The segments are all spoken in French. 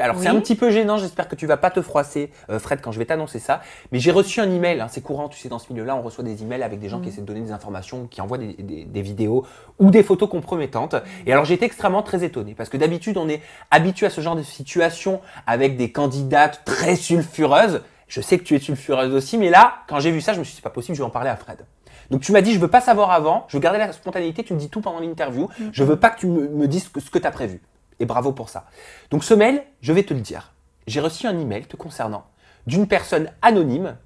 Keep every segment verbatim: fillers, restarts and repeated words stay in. Alors oui. C'est un petit peu gênant, j'espère que tu vas pas te froisser euh, Fred quand je vais t'annoncer ça, mais j'ai reçu un email, hein, c'est courant, tu sais, dans ce milieu-là, on reçoit des emails avec des gens mmh. qui essaient de donner des informations, qui envoient des, des, des vidéos ou des photos compromettantes. Et alors j'étais extrêmement très étonné parce que d'habitude on est habitué à ce genre de situation avec des candidates très sulfureuses. Je sais que tu es sulfureuse aussi, mais là, quand j'ai vu ça, je me suis dit, c'est pas possible, je vais en parler à Fred. Donc tu m'as dit, je veux pas savoir avant, je veux garder la spontanéité, tu me dis tout pendant l'interview, mmh. je veux pas que tu me, me dises ce que tu as prévu. Et bravo pour ça. Donc ce mail, je vais te le dire. J'ai reçu un email te concernant d'une personne anonyme.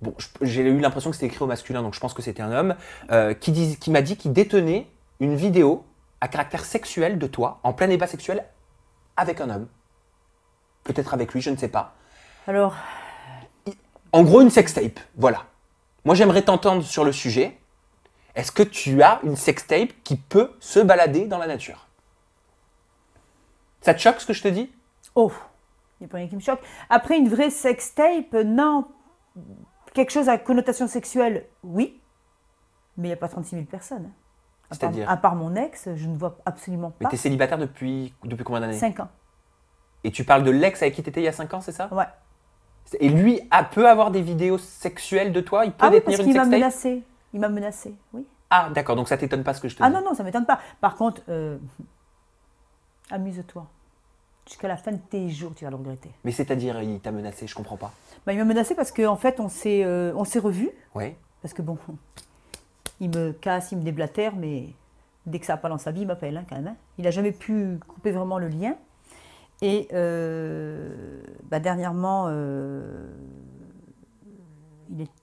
Bon, j'ai eu l'impression que c'était écrit au masculin, donc je pense que c'était un homme euh, qui, dis, qui m'a dit qu'il détenait une vidéo à caractère sexuel de toi en plein débat sexuel avec un homme. Peut-être avec lui, je ne sais pas. Alors, en gros, une sextape. Voilà. Moi, j'aimerais t'entendre sur le sujet. Est-ce que tu as une sextape qui peut se balader dans la nature? Ça te choque ce que je te dis? Oh, il n'y a pas rien qui me choque. Après, une vraie sextape, non. Quelque chose à connotation sexuelle, oui. Mais il n'y a pas trente-six mille personnes. C'est-à-dire? À part mon ex, je ne vois absolument pas. Mais tu es célibataire depuis, depuis combien d'années? cinq ans. Et tu parles de l'ex avec qui tu étais il y a cinq ans, c'est ça? Ouais. Et lui a, peut avoir des vidéos sexuelles de toi? Il peut ah détenir oui, parce une sextape? Il m'a menacé. Il m'a menacé, oui. Ah, d'accord. Donc ça ne t'étonne pas ce que je te ah, dis? Ah non, non, ça ne m'étonne pas. Par contre... Euh... Amuse-toi. Jusqu'à la fin de tes jours, tu vas le regretter. Mais c'est-à-dire, il t'a menacé, je comprends pas. Bah, il m'a menacé parce qu'en en fait, on s'est euh, revus. Oui. Parce que bon, il me casse, il me déblatère, mais dès que ça n'a pas dans sa vie, il m'appelle hein, quand même. Hein. Il n'a jamais pu couper vraiment le lien. Et euh, bah, dernièrement, euh,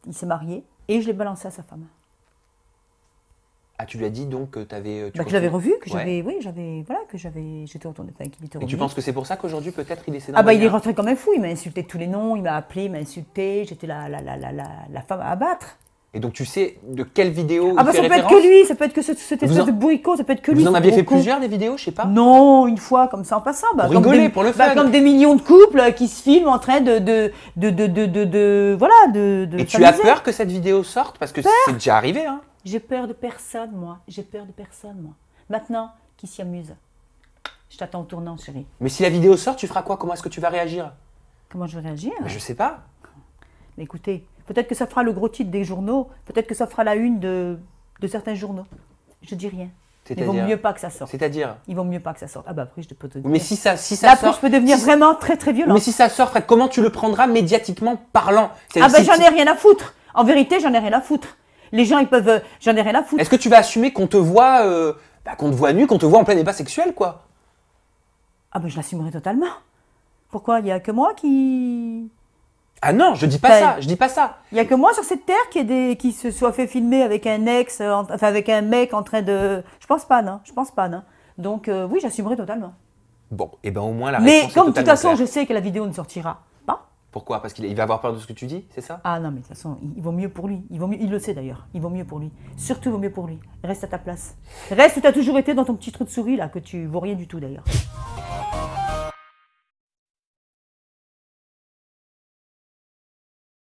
il s'est marié et je l'ai balancé à sa femme. Ah, tu lui as dit donc que tu avais… Tu bah, que je l'avais revu, que j'avais… Ouais. Oui, voilà, que j'étais retournée avec lui. Et tu penses que c'est pour ça qu'aujourd'hui, peut-être, il essaie d'en… Ah bah, il est rentré comme un fou, il m'a insulté de tous les noms, il m'a appelé, il m'a insulté, j'étais la, la, la, la, la, la femme à abattre. Et donc, tu sais de quelle vidéo ah il bah, fait référence? Ah bah, ça peut être que lui, ça peut être que cette espèce en... de bourricot, ça peut être que lui. Vous en aviez fait plusieurs, des vidéos, je sais pas? Non, une fois, comme ça, en passant. Bah, pour rigoler, des, pour le fun. Bah, comme des millions de couples qui se filment en train de… de, de, de, de, de, de voilà, de… de Et tu as peur que cette vidéo sorte? Parce que c'est déjà arrivé, hein. J'ai peur de personne, moi. J'ai peur de personne, moi. Maintenant, qui s'y amuse? Je t'attends au tournant, chérie. Mais si la vidéo sort, tu feras quoi? Comment est-ce que tu vas réagir? Comment je vais réagir? Mais je sais pas. Mais écoutez, peut-être que ça fera le gros titre des journaux. Peut-être que ça fera la une de, de certains journaux. Je dis rien. Il vaut mieux pas que ça sorte. C'est-à-dire? Il vaut mieux pas que ça sorte. Ah bah après, je peux te dire. Mais si ça, si ça Là, sort. Après, je peux devenir si vraiment très, très violent. Mais si ça sort, Fred, comment tu le prendras médiatiquement parlant? Ah bah j'en ai rien à foutre. En vérité, j'en ai rien à foutre. Les gens, ils peuvent… J'en ai rien à foutre. Est-ce que tu vas assumer qu'on te voit euh, bah, qu'on te voit nu, qu'on te voit en plein débat sexuel, quoi? Ah ben, je l'assumerai totalement. Pourquoi? Il n'y a que moi qui… Ah non, je dis pas enfin, ça, je dis pas ça. Il n'y a que moi sur cette terre qui, est des, qui se soit fait filmer avec un ex, en, enfin avec un mec en train de… Je pense pas, non, je pense pas, non. Donc euh, oui, j'assumerai totalement. Bon, et eh ben au moins la réponse. Mais comme de toute façon, claire. Je sais que la vidéo ne sortira. Pourquoi? Parce qu'il va avoir peur de ce que tu dis, c'est ça? Ah non, mais de toute façon, il, il vaut mieux pour lui. Il, vaut mieux, il le sait d'ailleurs. Il vaut mieux pour lui. Surtout, il vaut mieux pour lui. Reste à ta place. Reste où tu as toujours été dans ton petit trou de souris, là, que tu ne vaux rien du tout d'ailleurs.